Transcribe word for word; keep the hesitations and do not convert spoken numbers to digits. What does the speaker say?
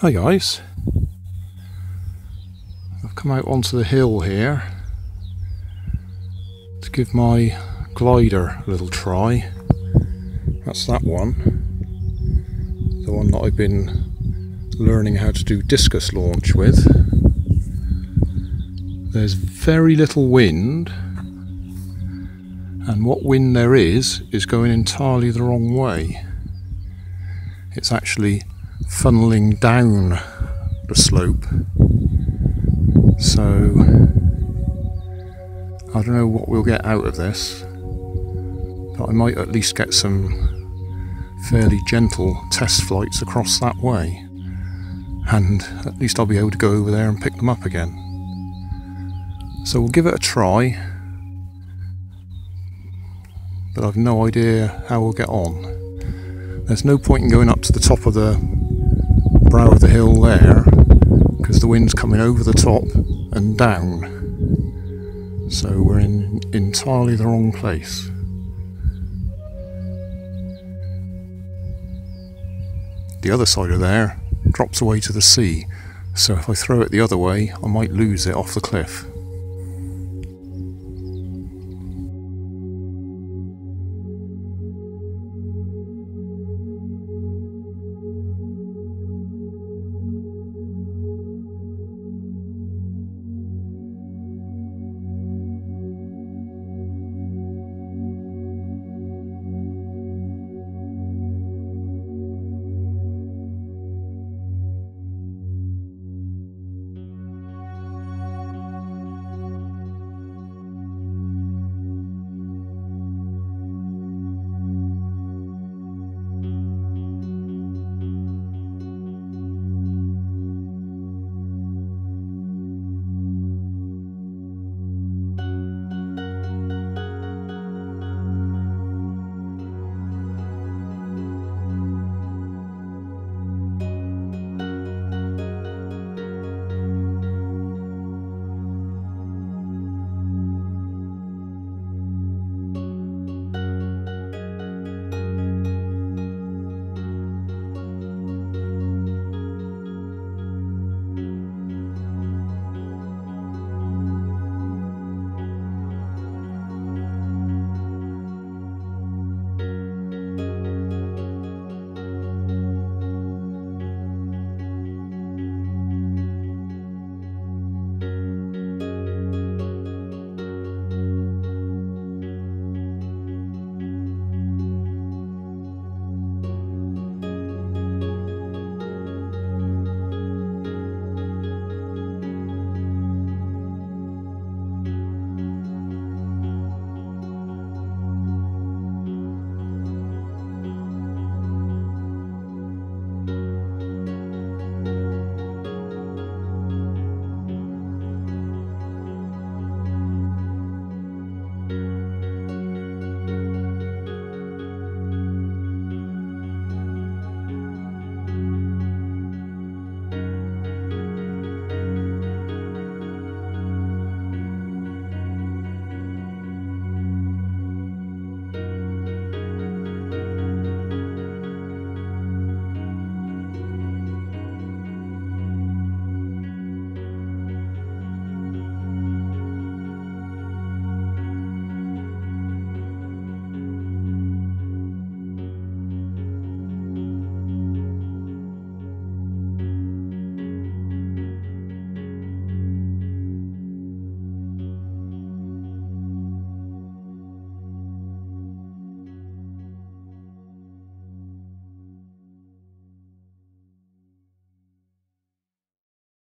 Hi guys, I've come out onto the hill here to give my glider a little try. That's that one, the one that I've been learning how to do discus launch with. There's very little wind, and what wind there is is going entirely the wrong way. It's actually funneling down the slope, so I don't know what we'll get out of this, but I might at least get some fairly gentle test flights across that way, and at least I'll be able to go over there and pick them up again. So we'll give it a try, but I've no idea how we'll get on. There's no point in going up to the top of the brow of the hill there, because the wind's coming over the top and down, so we're in entirely the wrong place. The other side of there drops away to the sea, so if I throw it the other way I might lose it off the cliff.